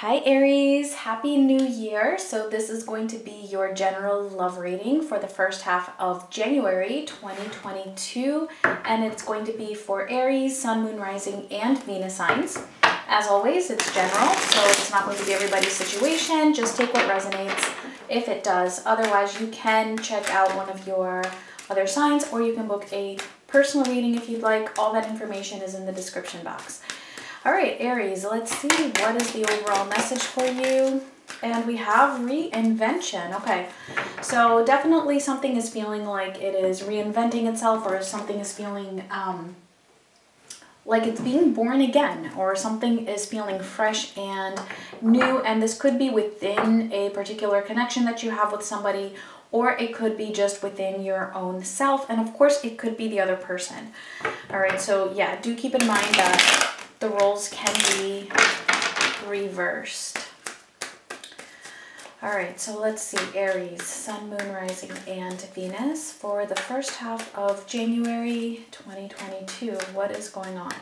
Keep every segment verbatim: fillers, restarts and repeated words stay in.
Hi Aries, happy new year. So this is going to be your general love reading for the first half of January twenty twenty-two, and it's going to be for Aries, Sun, Moon, Rising, and Venus signs. As always, it's general, so it's not going to be everybody's situation. Just take what resonates if it does. Otherwise, you can check out one of your other signs, or you can book a personal reading if you'd like. All that information is in the description box. All right, Aries, let's see what is the overall message for you. And we have reinvention. Okay, so definitely something is feeling like it is reinventing itself, or something is feeling um, like it's being born again, or something is feeling fresh and new. And this could be within a particular connection that you have with somebody, or it could be just within your own self. And of course, it could be the other person. All right, so yeah, do keep in mind that the roles can be reversed. All right, so let's see, Aries, Sun, Moon, Rising, and Venus for the first half of January twenty twenty-two. What is going on?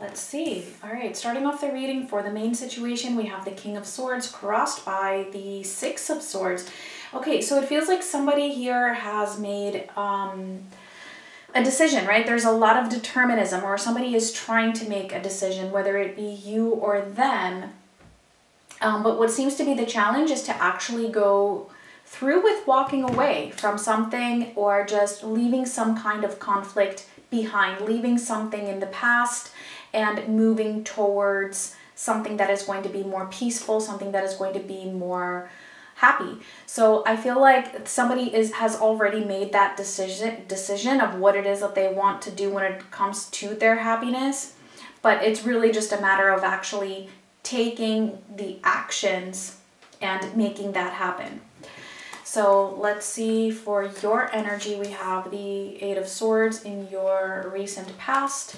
Let's see. All right, starting off the reading for the main situation, we have the King of Swords crossed by the Six of Swords. Okay, so it feels like somebody here has made um, a decision, right? There's a lot of determinism, or somebody is trying to make a decision, whether it be you or them. Um, but what seems to be the challenge is to actually go through with walking away from something, or just leaving some kind of conflict behind, leaving something in the past and moving towards something that is going to be more peaceful, something that is going to be more happy. So I feel like somebody is has already made that decision decision of what it is that they want to do when it comes to their happiness, but it's really just a matter of actually taking the actions and making that happen. So let's see, for your energy, we have the Eight of Swords in your recent past,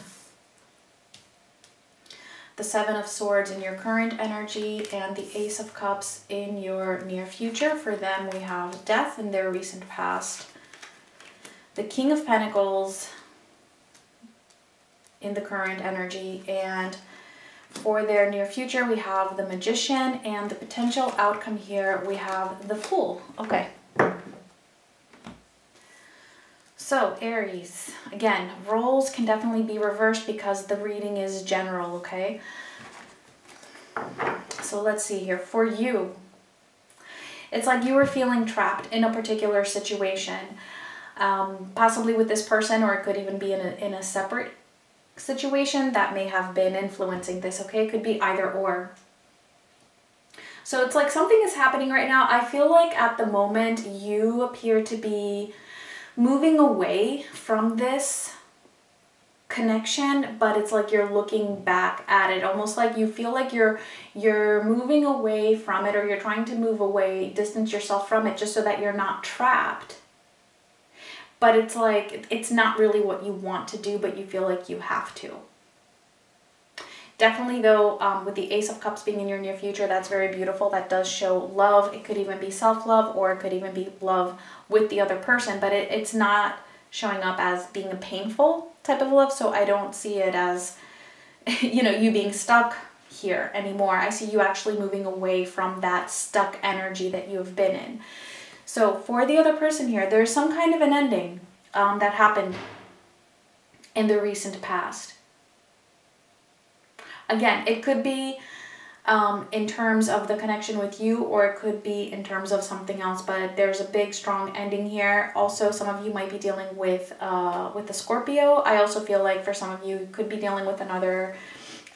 the Seven of Swords in your current energy, and the Ace of Cups in your near future. For them, we have Death in their recent past, the King of Pentacles in the current energy, and for their near future, we have the Magician, and the potential outcome here, we have the Fool. Okay. So Aries, again, roles can definitely be reversed because the reading is general, okay? So let's see here. For you, it's like you were feeling trapped in a particular situation, um, possibly with this person, or it could even be in a, in a separate situation that may have been influencing this, okay? It could be either or. So it's like something is happening right now. I feel like at the moment you appear to be moving away from this connection, but it's like you're looking back at it, almost like you feel like you're you're moving away from it, or you're trying to move away, distance yourself from it, just so that you're not trapped. But it's like it's not really what you want to do, but you feel like you have to. Definitely though, um, with the Ace of Cups being in your near future, that's very beautiful. That does show love. It could even be self-love, or it could even be love with the other person, but it, it's not showing up as being a painful type of love, so I don't see it as, you know, you being stuck here anymore. I see you actually moving away from that stuck energy that you have been in. So for the other person here, there's some kind of an ending um, that happened in the recent past. Again, it could be um, in terms of the connection with you, or it could be in terms of something else, but there's a big, strong ending here. Also, some of you might be dealing with, uh, with a Scorpio. I also feel like for some of you, you could be dealing with another,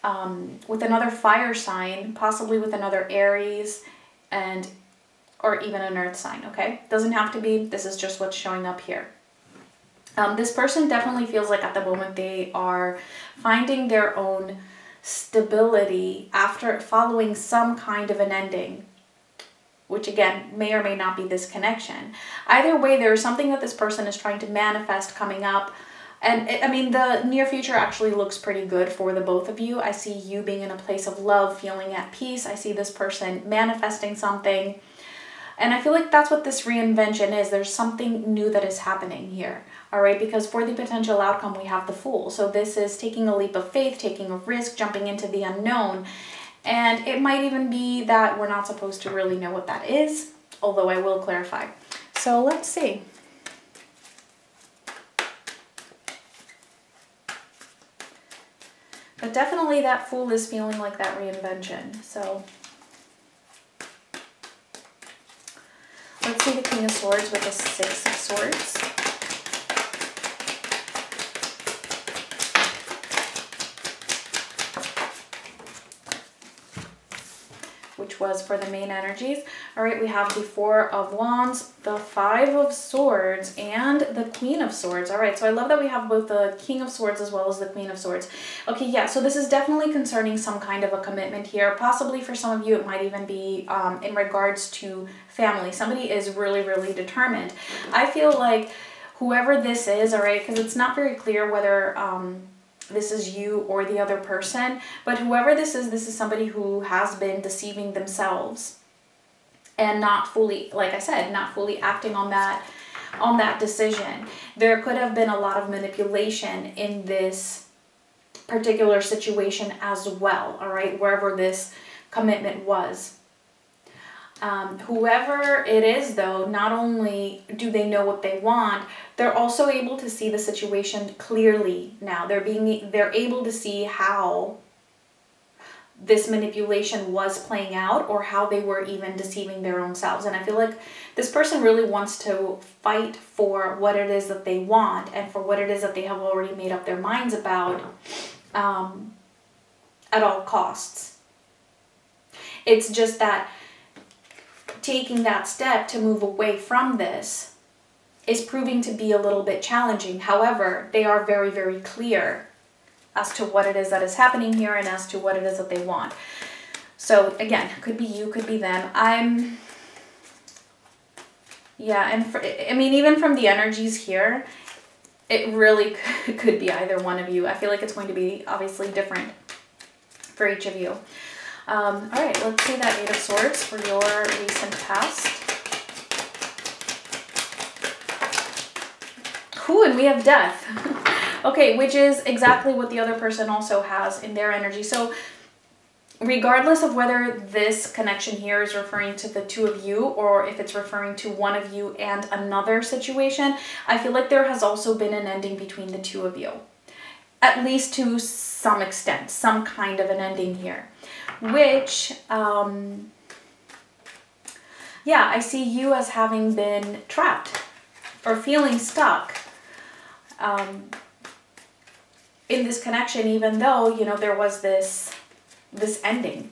um, with another fire sign, possibly with another Aries, and or even an earth sign, okay? Doesn't have to be. This is just what's showing up here. Um, this person definitely feels like at the moment they are finding their own stability after following some kind of an ending, which again may or may not be this connection. Either way, there is something that this person is trying to manifest coming up, and it, I mean the near future actually looks pretty good for the both of you. I see you being in a place of love, feeling at peace. I see this person manifesting something, And I feel like that's what this reinvention is. There's something new that is happening here, all right? Because for the potential outcome, we have the Fool. So this is taking a leap of faith, taking a risk, jumping into the unknown. And it might even be that we're not supposed to really know what that is, although I will clarify. So let's see. But definitely that Fool is feeling like that reinvention, so. Let's see the King of Swords with the Six of Swords. Which was for the main energies. All right, we have the Four of Wands, the Five of Swords, and the Queen of Swords. All right, so I love that we have both the King of Swords as well as the Queen of Swords. Okay, yeah, so this is definitely concerning some kind of a commitment here. Possibly for some of you, it might even be um, in regards to family. Somebody is really, really determined. I feel like whoever this is, all right, because it's not very clear whether um, this is you or the other person, but whoever this is, this is somebody who has been deceiving themselves and not fully, like I said, not fully acting on that, on that decision. There could have been a lot of manipulation in this particular situation as well, all right, wherever this commitment was. Um, whoever it is, though, not only do they know what they want, they're also able to see the situation clearly now. They're being, they're able to see how this manipulation was playing out or how they were even deceiving their own selves. And I feel like this person really wants to fight for what it is that they want and for what it is that they have already made up their minds about um, at all costs. It's just that taking that step to move away from this is proving to be a little bit challenging. However, they are very, very clear as to what it is that is happening here and as to what it is that they want. So again, could be you, could be them. I'm, yeah, and for, I mean, even from the energies here, it really could, could be either one of you. I feel like it's going to be obviously different for each of you. Um, all right, let's see that Eight of Swords for your recent past. Ooh, and we have Death. Okay, which is exactly what the other person also has in their energy. So regardless of whether this connection here is referring to the two of you or if it's referring to one of you and another situation, I feel like there has also been an ending between the two of you. At least to some extent, some kind of an ending here. Which, um, yeah, I see you as having been trapped or feeling stuck um, in this connection, even though, you know, there was this, this ending.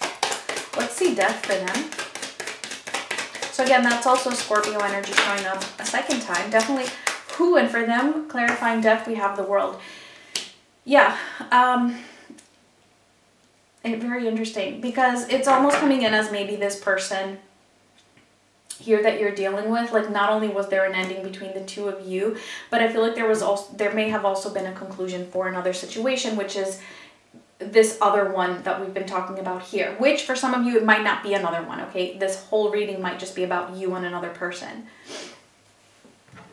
Let's see Death for them. So again, that's also Scorpio energy showing up a second time. Definitely, who, and for them, clarifying Death, we have the World. Yeah, um... It, very interesting, because it's almost coming in as maybe this person here that you're dealing with, like not only was there an ending between the two of you, but I feel like there was also, there may have also been a conclusion for another situation, which is this other one that we've been talking about here, which for some of you, it might not be another one. Okay. This whole reading might just be about you and another person.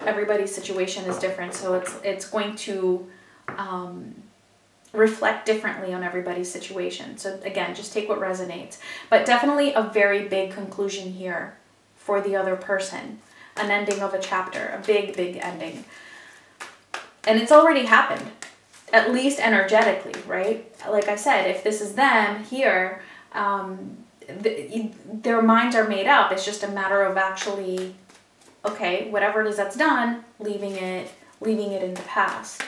Everybody's situation is different. So it's, it's going to, um, reflect differently on everybody's situation. So again, just take what resonates, but definitely a very big conclusion here for the other person, an ending of a chapter, a big, big ending. And it's already happened, at least energetically, right? Like I said, if this is them here, um, th their minds are made up. It's just a matter of actually, okay, whatever it is that's done, leaving it, leaving it in the past.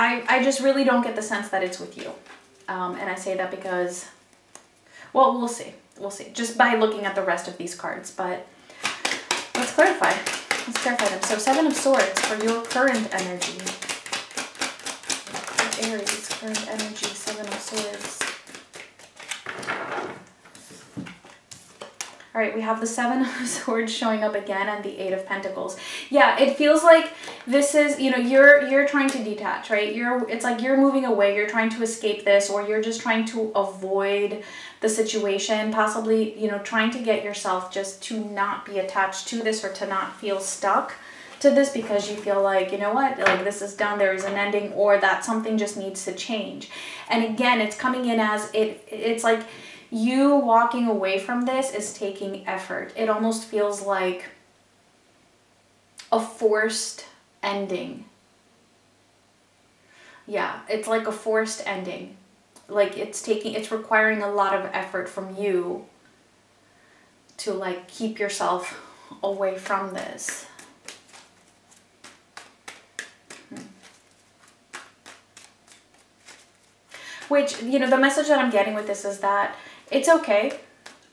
I, I just really don't get the sense that it's with you. Um, and I say that because, well, we'll see. We'll see. Just by looking at the rest of these cards. But let's clarify. Let's clarify them. So Seven of Swords for your current energy. Aries, current energy, Seven of Swords. All right, we have the Seven of Swords showing up again and the Eight of Pentacles. Yeah, it feels like this is, you know, you're you're trying to detach, right? You're it's like you're moving away, you're trying to escape this, or you're just trying to avoid the situation, possibly, you know, trying to get yourself just to not be attached to this or to not feel stuck to this, because you feel like, you know what, like this is done, there is an ending, or that something just needs to change. And again, it's coming in as it it's like you walking away from this is taking effort. It almost feels like a forced ending. Yeah, it's like a forced ending. Like it's taking, it's requiring a lot of effort from you to like keep yourself away from this. Which, you know, the message that I'm getting with this is that it's okay,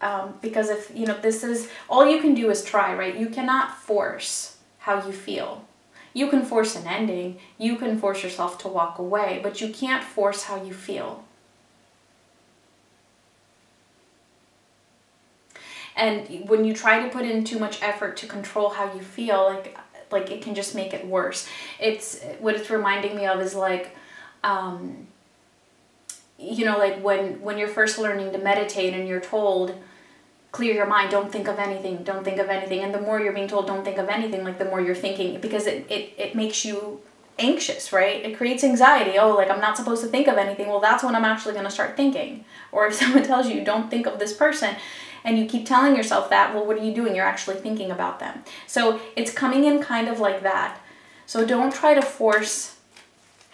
um, because if, you know, this is, all you can do is try, right? You cannot force how you feel. You can force an ending, you can force yourself to walk away, but you can't force how you feel. And when you try to put in too much effort to control how you feel, like, like it can just make it worse. It's, what it's reminding me of is like, um... you know, like when, when you're first learning to meditate and you're told, clear your mind, don't think of anything, don't think of anything. And the more you're being told, don't think of anything, like the more you're thinking, because it, it, it makes you anxious, right? It creates anxiety. Oh, like I'm not supposed to think of anything. Well, that's when I'm actually going to start thinking. Or if someone tells you, don't think of this person, and you keep telling yourself that, well, what are you doing? You're actually thinking about them. So it's coming in kind of like that. So don't try to force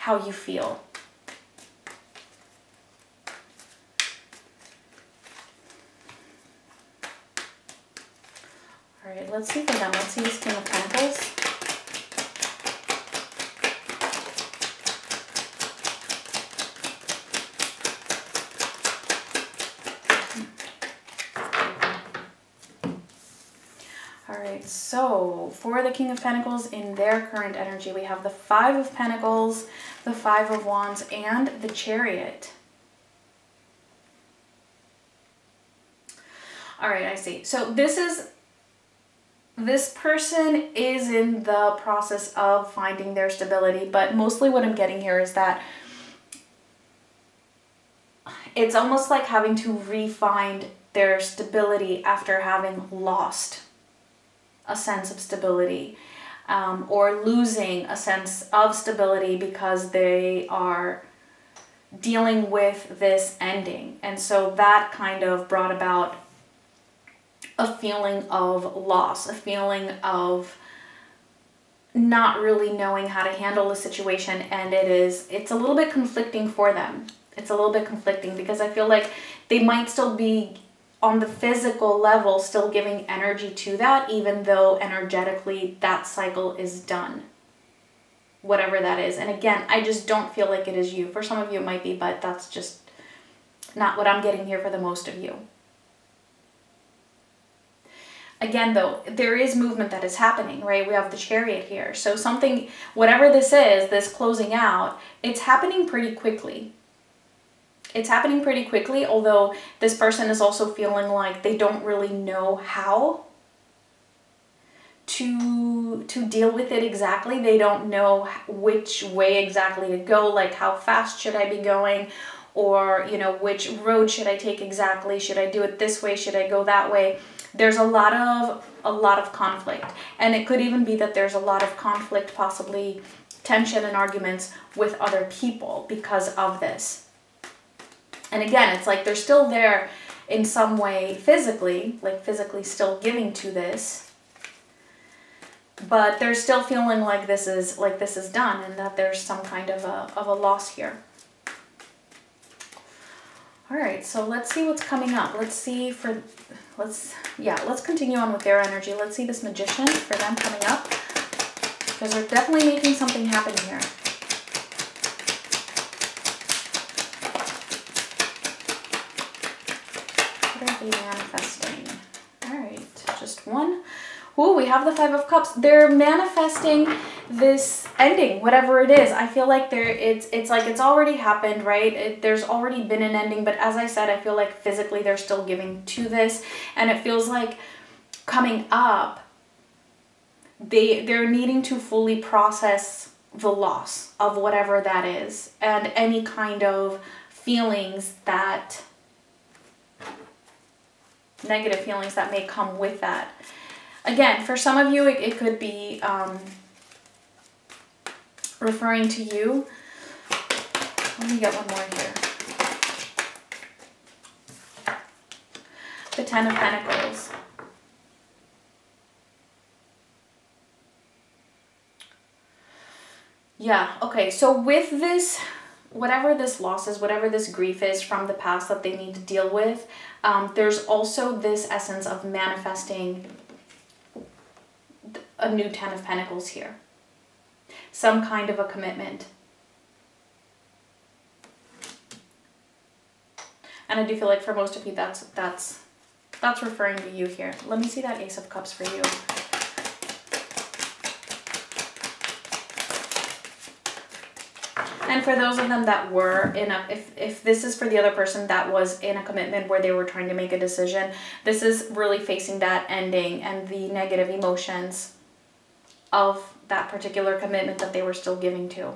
how you feel. Alright, let's see for them. Let's see this King of Pentacles. Alright, so for the King of Pentacles in their current energy, we have the Five of Pentacles, the Five of Wands, and the Chariot. Alright, I see. So this is... this person is in the process of finding their stability, but mostly what I'm getting here is that it's almost like having to re-find their stability after having lost a sense of stability, um, or losing a sense of stability because they are dealing with this ending. And so that kind of brought about a feeling of loss, a feeling of not really knowing how to handle the situation, and it is, it's a little bit conflicting for them. It's a little bit conflicting because I feel like they might still be on the physical level still giving energy to that, even though energetically that cycle is done, whatever that is. And again, I just don't feel like it is you. For some of you it might be, but that's just not what I'm getting here for the most of you. Again, though, there is movement that is happening, right? We have the Chariot here. So something, whatever this is, this closing out, it's happening pretty quickly. It's happening pretty quickly, although this person is also feeling like they don't really know how to, to deal with it exactly. They don't know which way exactly to go, like how fast should I be going? Or, you know, which road should I take exactly? Should I do it this way? Should I go that way? There's a lot of a lot of conflict, and it could even be that there's a lot of conflict, possibly tension and arguments with other people because of this. And again, it's like they're still there in some way physically, like physically still giving to this, but they're still feeling like this is like this is done, and that there's some kind of a of a loss here. All right, so let's see what's coming up. Let's see for, let's, yeah, let's continue on with their energy. Let's see this Magician for them coming up, because they're definitely making something happen here. What are they manifesting? All right, just one. Ooh, we have the Five of Cups. They're manifesting this ending, whatever it is. I feel like there, it's it's like it's already happened, right? It, there's already been an ending, but as I said, I feel like physically they're still giving to this, and it feels like coming up, they, they're needing to fully process the loss of whatever that is and any kind of feelings that, negative feelings that may come with that. Again, for some of you, it, it could be um, referring to you. Let me get one more here. The Ten of Pentacles. Yeah, okay, so with this, whatever this loss is, whatever this grief is from the past that they need to deal with, um, there's also this essence of manifesting a new Ten of Pentacles here. Some kind of a commitment. And I do feel like for most of you, that's, that's, that's referring to you here. Let me see that Ace of Cups for you. And for those of them that were in a, if, if this is for the other person that was in a commitment where they were trying to make a decision, this is really facing that ending and the negative emotions of that particular commitment that they were still giving to.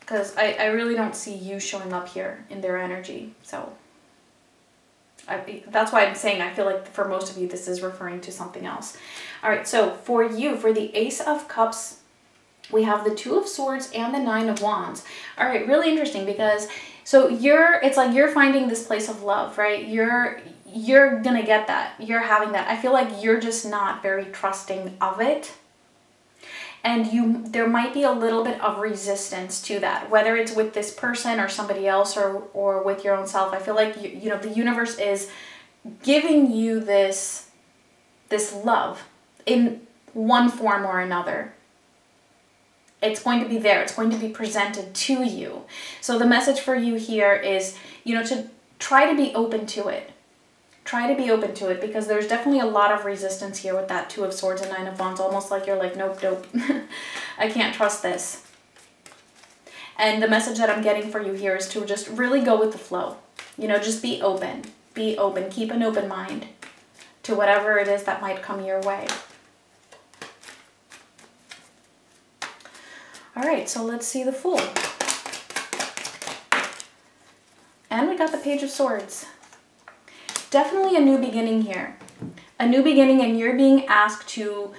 Because I, I really don't see you showing up here in their energy. So I, that's why I'm saying I feel like for most of you, this is referring to something else. All right, so for you, for the Ace of Cups, we have the Two of Swords and the Nine of Wands. All right, really interesting because, so you're, it's like you're finding this place of love, right? You're, you're gonna get that. You're having that. I feel like you're just not very trusting of it. And you, there might be a little bit of resistance to that, whether it's with this person or somebody else or, or with your own self. I feel like, you, you know, the universe is giving you this, this love in one form or another. It's going to be there. It's going to be presented to you. So the message for you here is, you know, to try to be open to it. Try to be open to it because there's definitely a lot of resistance here with that Two of Swords and Nine of Wands. Almost like you're like, nope, nope. I can't trust this. And the message that I'm getting for you here is to just really go with the flow. You know, just be open. Be open. Keep an open mind to whatever it is that might come your way. All right, so let's see the Fool. And we got the Page of Swords. Definitely a new beginning here. A new beginning, and you're being asked to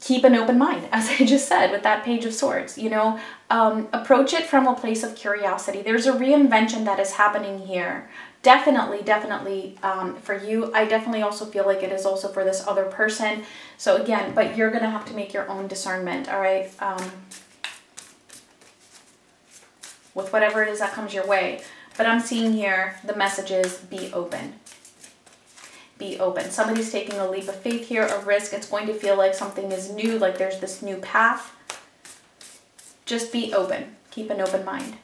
keep an open mind, as I just said, with that Page of Swords. You know, um, approach it from a place of curiosity. There's a reinvention that is happening here. Definitely, definitely um, for you. I definitely also feel like it is also for this other person. So again, but you're going to have to make your own discernment, all right? Um, with whatever it is that comes your way. But I'm seeing here the message is be open. Be open. Somebody's taking a leap of faith here, a risk. It's going to feel like something is new, like there's this new path. Just be open. Keep an open mind.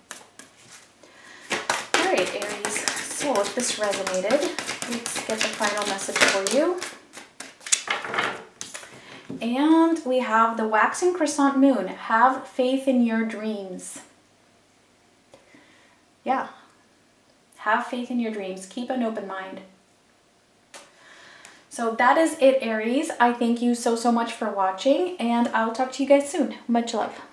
All right, Aries. So if this resonated, let's get the final message for you. And we have the waxing crescent moon. Have faith in your dreams. Yeah. Have faith in your dreams. Keep an open mind. So that is it, Aries. I thank you so, so much for watching, and I'll talk to you guys soon. Much love.